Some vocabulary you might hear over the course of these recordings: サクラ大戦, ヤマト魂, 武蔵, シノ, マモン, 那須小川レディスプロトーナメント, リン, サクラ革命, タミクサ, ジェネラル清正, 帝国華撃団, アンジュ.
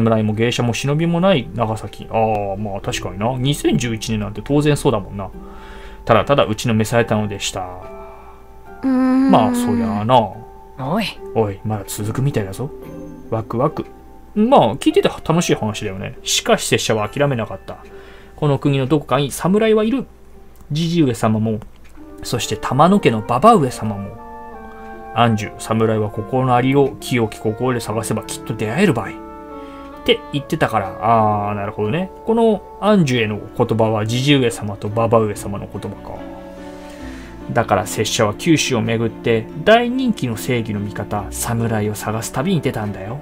侍も芸者も忍びもない長崎。ああ、まあ確かにな。2011年なんて当然そうだもんな。ただただうちの召されたのでした。まあそりゃあな。おいおい、まだ続くみたいだぞ。ワクワク。まあ聞いてて楽しい話だよね。しかし拙者は諦めなかった。この国のどこかに侍はいる。じじ上様も、そして玉野家の馬場上様も。安住、侍は心のありを清き心で探せばきっと出会えるばい。って言ってたから、ああ、なるほどね。この安住への言葉は、じじ上様と馬場上様の言葉か。だから拙者は九州を巡って、大人気の正義の味方、侍を探す旅に出たんだよ。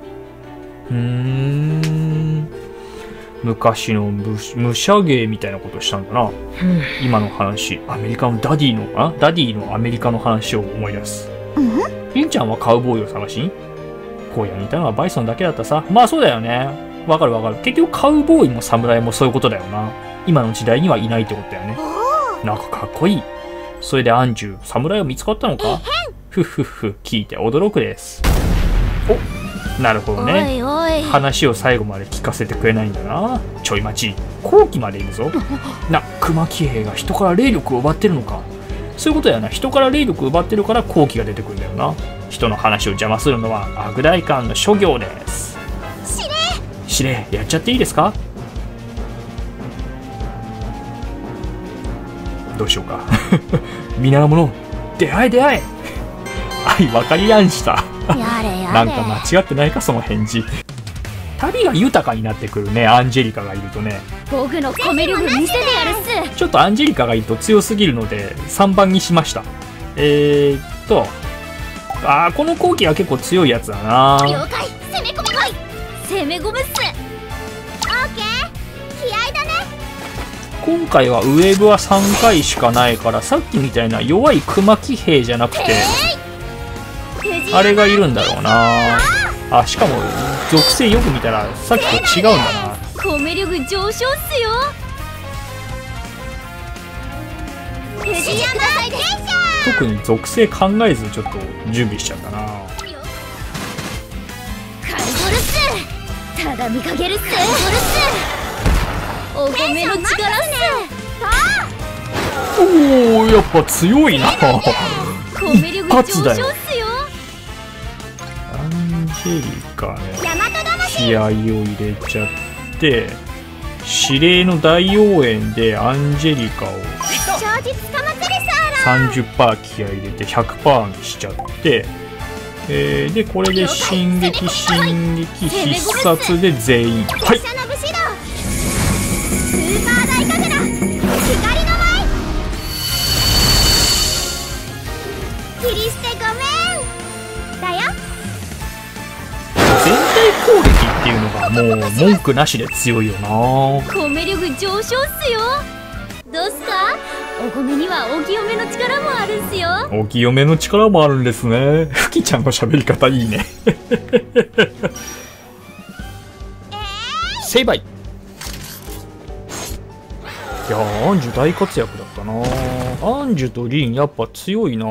昔の武者芸みたいなことしたんだな。今の話、アメリカのダディのアメリカの話を思い出す。りんちゃんはカウボーイを探しに荒野にいたのはバイソンだけだったさ。まあそうだよね。わかるわかる。結局カウボーイも侍もそういうことだよな。今の時代にはいないってことだよね。なんかかっこいい。それでアンジュ、侍は見つかったのか。ふふふ、聞いて驚くです。お、なるほどね。おいおい、話を最後まで聞かせてくれないんだな。ちょい待ち、後期までいるぞな。熊騎兵が人から霊力を奪ってるのか。そういうことだよな。人から霊力を奪ってるから好機が出てくるんだよな。人の話を邪魔するのは悪代官の諸行です。司令、やっちゃっていいですか。どうしようか皆の者、出会え出会え愛分かりやんしたなんか間違ってないか、その返事旅が豊かになってくるね。アンジェリカがいるとね。僕のコメル部見せてやるっす。ちょっとアンジェリカがいると強すぎるので3番にしました。この後期は結構強いやつだな。了解、攻め込め。攻め込むっす。オーケー、気合いだね。今回はウェーブは3回しかないから、さっきみたいな弱い熊騎兵じゃなくて、あれがいるんだろうな。あ、しかも属性よく見たらさっきと違うんだな。米力上昇っすよ。特に属性考えずちょっと準備しちゃったな。ただ見かけるっす。お米の力っす。おお、やっぱ強いな一発だよ。アンジェリカね、気合を入れちゃって、司令の大応援でアンジェリカを 30% 気合入れて 100% にしちゃって、でこれで進撃必殺で全員、はい、攻撃っていうのがもう文句なしで強いよな。米力上昇っすよ。どうすか、お米にはお清めの力もあるんすよ。お清めの力もあるんですね。ふきちゃんの喋り方いいね成敗。いやー、アンジュ大活躍だったな。アンジュとリンやっぱ強いな。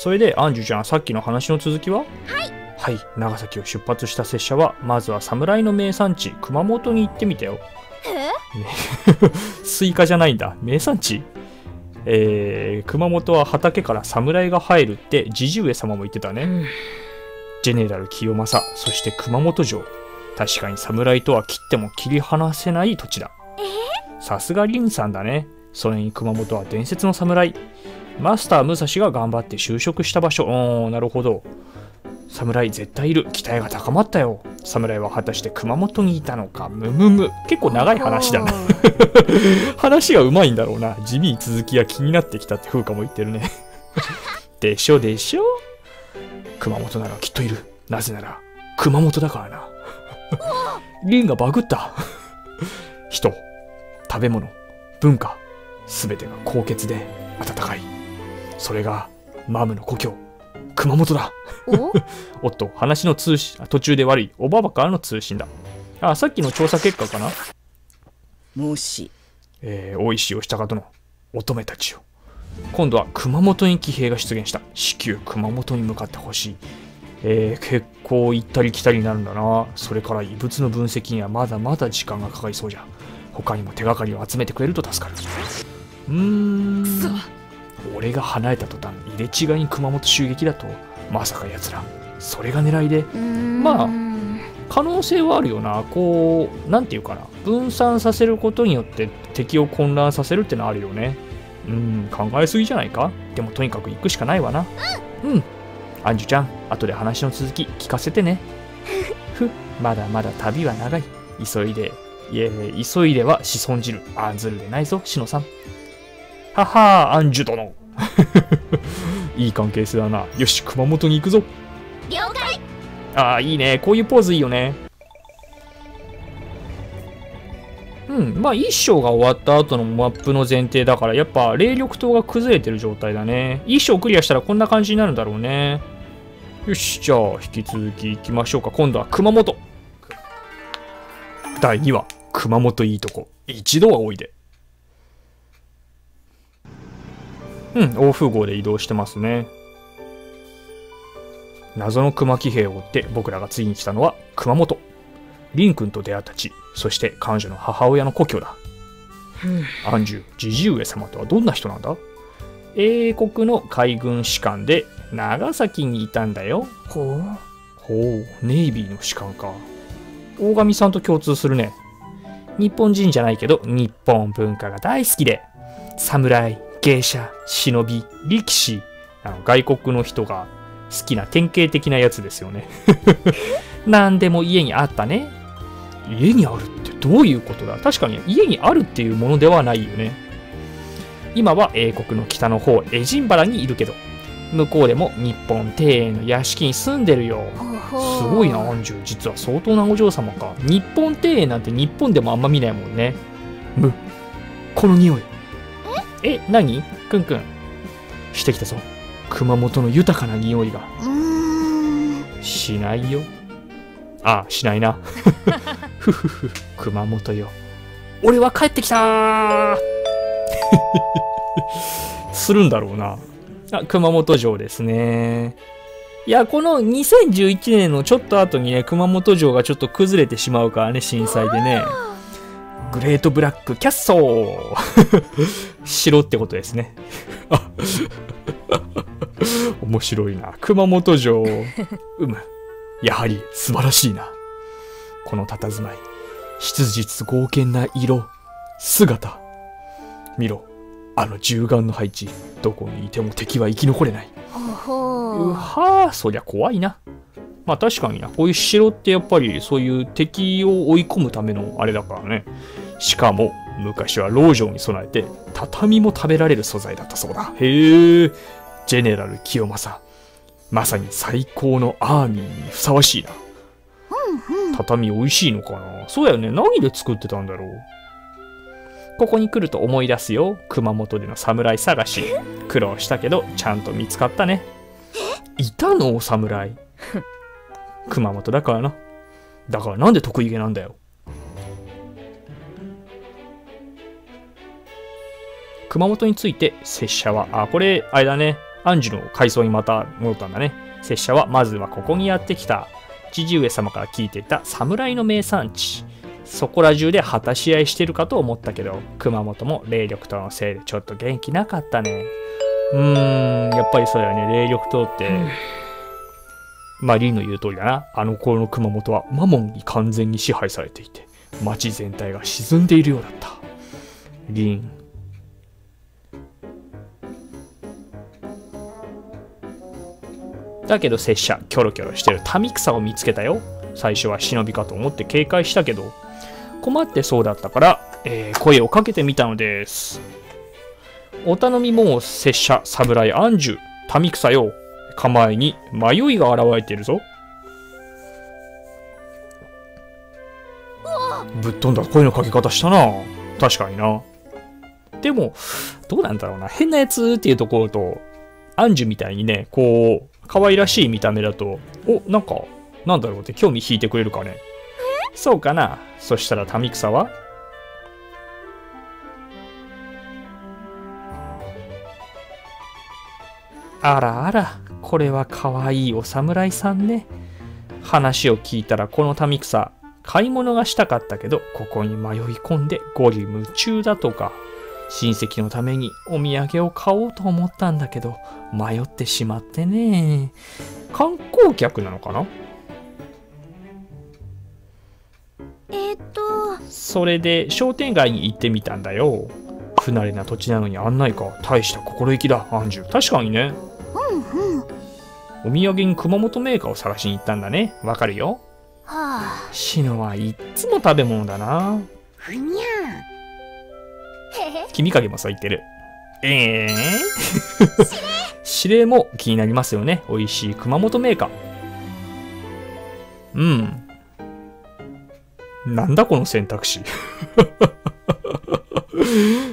それでアンジュちゃん、さっきの話の続きは、はい、長崎を出発した拙者はまずは侍の名産地熊本に行ってみたよ。スイカじゃないんだ、名産地。熊本は畑から侍が生えるってじじ上様も言ってたね、ジェネラル清正、そして熊本城。確かに侍とは切っても切り離せない土地だ。さすが凛さんだね。それに熊本は伝説の侍マスター武蔵が頑張って就職した場所。なるほど。侍絶対いる。期待が高まったよ。侍は果たして熊本にいたのか。むむむ。結構長い話だな。話がうまいんだろうな。地味に続きが気になってきたって風花も言ってるね。でしょでしょ。熊本ならきっといる。なぜなら、熊本だからな。リンがバグった。人、食べ物、文化、すべてが高潔で温かい。それがマムの故郷熊本だ。 おっと、話の通信途中で悪い。おばばからの通信だ。あ、さっきの調査結果かな。もし、大石義高殿、乙女たちよ、今度は熊本に騎兵が出現した。至急熊本に向かってほしい。結構行ったり来たりなんだな。それから異物の分析にはまだまだ時間がかかりそうじゃ。他にも手がかりを集めてくれると助かる。俺が離れた途端入れ違いに熊本襲撃だと。まさかやつらそれが狙いで、まあ可能性はあるよな。こうなんていうかな、分散させることによって敵を混乱させるってのはあるよね。考えすぎじゃないか。でもとにかく行くしかないわな。アンジュちゃん、後で話の続き聞かせてね。まだまだ旅は長い。急いでは子孫じる。あずるでないぞ、しのさん。ははー、アンジュ殿。いい関係性だな。よし、熊本に行くぞ。了解。ああ、いいね。こういうポーズいいよね。まあ、一章が終わった後のマップの前提だから、やっぱ、霊力塔が崩れてる状態だね。一章クリアしたらこんな感じになるんだろうね。よし、じゃあ、引き続き行きましょうか。今度は熊本。第2話、熊本いいとこ。一度はおいで。欧風号で移動してますね。謎の熊騎兵を追って僕らが次に来たのは熊本。凛君と出会った地、そして彼女の母親の故郷だ。アンジュ、爺上様とはどんな人なんだ？英国の海軍士官で長崎にいたんだよ。ほう、ネイビーの士官か。大神さんと共通するね。日本人じゃないけど日本文化が大好きで、侍、芸者、忍び、力士、外国の人が好きな典型的なやつですよね。何でも家にあったね。家にあるってどういうことだ？確かに家にあるっていうものではないよね。今は英国の北の方、エジンバラにいるけど、向こうでも日本庭園の屋敷に住んでるよ。すごいな、アンジュ。実は相当なお嬢様か。日本庭園なんて日本でもあんま見ないもんね。む、この匂い。え、何？くんくんしてきたぞ。熊本の豊かな匂いがしないよ。ああ、しないな。熊本よ、俺は帰ってきた。するんだろうな。あ、熊本城ですね。いや、この2011年のちょっと後にね、熊本城がちょっと崩れてしまうからね、震災でね。グレートブラックキャッソー。城ってことですね。面白いな。熊本城。やはり素晴らしいな。この佇まい。質実剛健な色、姿。見ろ。あの銃眼の配置。どこにいても敵は生き残れない。うはぁ、そりゃ怖いな。まあ確かにな、こういう城ってやっぱりそういう敵を追い込むためのあれだからね。しかも昔は老城に備えて畳も食べられる素材だったそうだ。へえ、ジェネラル清正、まさに最高のアーミーにふさわしいな。畳美味しいのかな。そうやよね、何で作ってたんだろう。ここに来ると思い出すよ、熊本での侍探し。苦労したけどちゃんと見つかったね。いたのお侍。熊本だからな。だからなんで得意げなんだよ。熊本について拙者は、あ、これあれだね、アンジュの回想にまた戻ったんだね。拙者はまずはここにやってきた。父上様から聞いていた侍の名産地、そこら中で果たし合いしてるかと思ったけど、熊本も霊力塔のせいでちょっと元気なかったね。やっぱりそうだよね、霊力塔って。まあ、リンの言う通りだな。あの頃の熊本はマモンに完全に支配されていて、町全体が沈んでいるようだった。リン。だけど拙者、キョロキョロしてる民草を見つけたよ。最初は忍びかと思って警戒したけど、困ってそうだったから、声をかけてみたのです。お頼みも拙者、侍アンジュ、民草よ。構えに迷いが現れているぞ。ぶっ飛んだ声のかけ方したな。確かにな。でもどうなんだろうな、変なやつっていうところと、アンジュみたいにね、こう可愛らしい見た目だと、お、なんかなんだろうって興味引いてくれるかね。そうかな。そしたら民草は、あらあら、これはかわいいお侍さんね。話を聞いたらこの民草、買い物がしたかったけど、ここに迷い込んで五里夢中だとか、親戚のためにお土産を買おうと思ったんだけど、迷ってしまってね。観光客なのかな？それで商店街に行ってみたんだよ。不慣れな土地なのに案内か。大した心意気だ、アンジュ。確かにね。うんうん。お土産に熊本メーカーを探しに行ったんだね。わかるよ。はあ。シノはいっつも食べ物だな。ふにゃん。君影もそう言ってる。指令も気になりますよね。美味しい熊本メーカー。うん。なんだこの選択肢。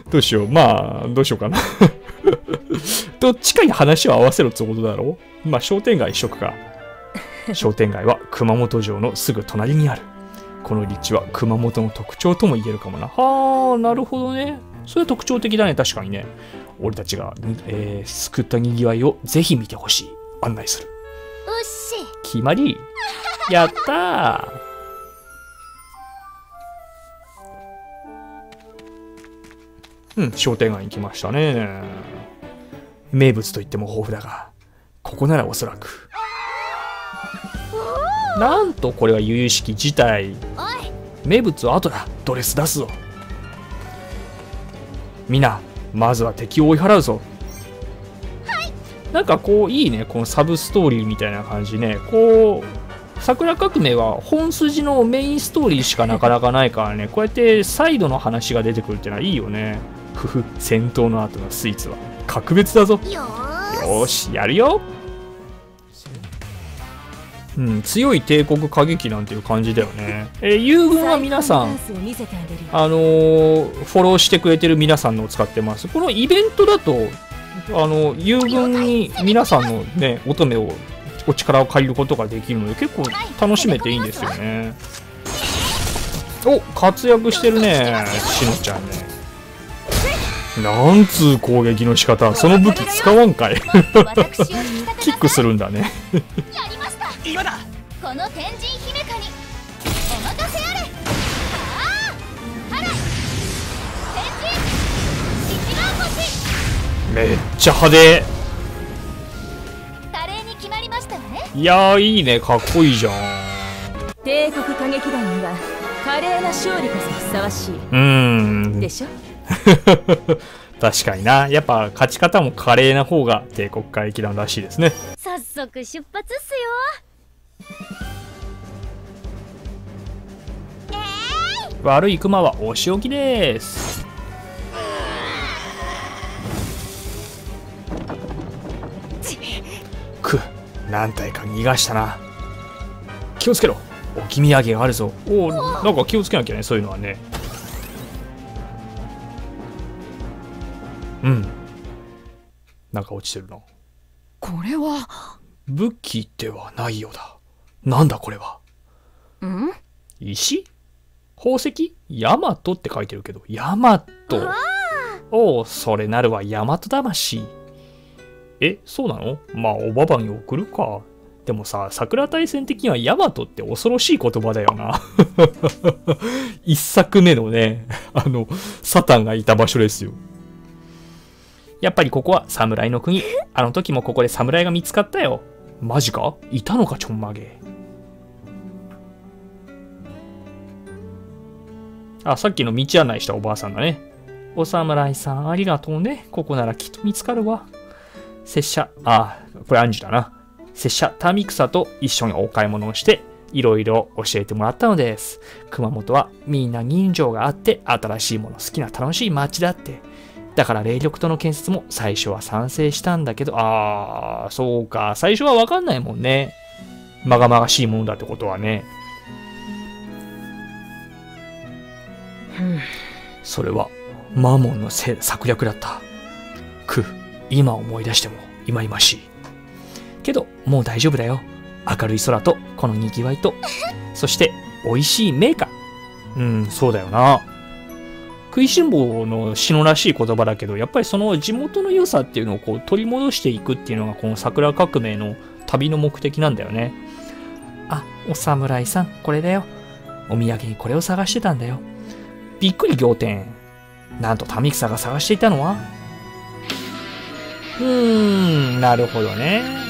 どうしよう。まあ、どうしようかな。どっちかに話を合わせろってことだろう。まあ、商店街一色か。商店街は熊本城のすぐ隣にある。この立地は熊本の特徴とも言えるかもな。はあ、なるほどね。それは特徴的だね。確かにね。俺たちが、救ったにぎわいをぜひ見てほしい。案内する。うっし。決まり。やったー。うん、商店街に来ましたね。名物といっても豊富だが、ここならおそらく。なんとこれは由々しき事態。名物は後だ。ドレス出すぞ。みんな、まずは敵を追い払うぞ。はい、なんかこう、いいね。このサブストーリーみたいな感じね。こう。桜革命は本筋のメインストーリーしかなかなかないからね、こうやってサイドの話が出てくるってのはいいよね。ふふ、戦闘の後のスイーツは格別だぞ。よーし、やるよ。うん、強い帝国過激なんていう感じだよね。友軍は皆さん、フォローしてくれてる皆さんのを使ってます。このイベントだと、友軍に皆さんのね、乙女をお力を借りることができるので結構楽しめていいんですよね。お、活躍してるね、しのちゃんね。なんつう攻撃の仕方。その武器使わんかい。キックするんだね。めっちゃ派手。いやー、いいね。かっこいいじゃん。帝国歌劇団には華麗な勝利こそふさわしい。でしょ。確かにな。やっぱ勝ち方も華麗な方が帝国歌劇団らしいですね。早速出発っすよ。悪いクマはお仕置きです。何体か逃がしたな。気をつけろ。置き土産があるぞ。おお、なんか気をつけなきゃね、そういうのはね。うん。なんか落ちてるな。これは武器ではないようだ。なんだこれは。ん？石？宝石？ヤマトって書いてるけど、ヤマト。おお、それなるはヤマト魂。え、そうなの？まあ、おばばに送るか。でもさ、桜大戦的にはヤマトって恐ろしい言葉だよな。一作目のね、サタンがいた場所ですよ。やっぱりここは侍の国。あの時もここで侍が見つかったよ。マジか？いたのか、ちょんまげ。あ、さっきの道案内したおばあさんだね。お侍さん、ありがとうね。ここならきっと見つかるわ。拙者、これアンジュだな。拙者、タミクサと一緒にお買い物をして、いろいろ教えてもらったのです。熊本はみんな人情があって、新しいもの好きな楽しい街だって。だから、霊力塔の建設も最初は賛成したんだけど、あー、そうか。最初はわかんないもんね。まがまがしいものだってことはね。それは、マモンの策略だった。今思い出しても忌々しいけど、もう大丈夫だよ。明るい空とこのにぎわいと、そして美味しいメーカー。うん、そうだよな。食いしん坊のしのらしい言葉だけど、やっぱりその地元の良さっていうのをこう取り戻していくっていうのがこの桜革命の旅の目的なんだよね。あ、お侍さん、これだよ。お土産にこれを探してたんだよ。びっくり仰天。なんと民草が探していたのは。なるほどね。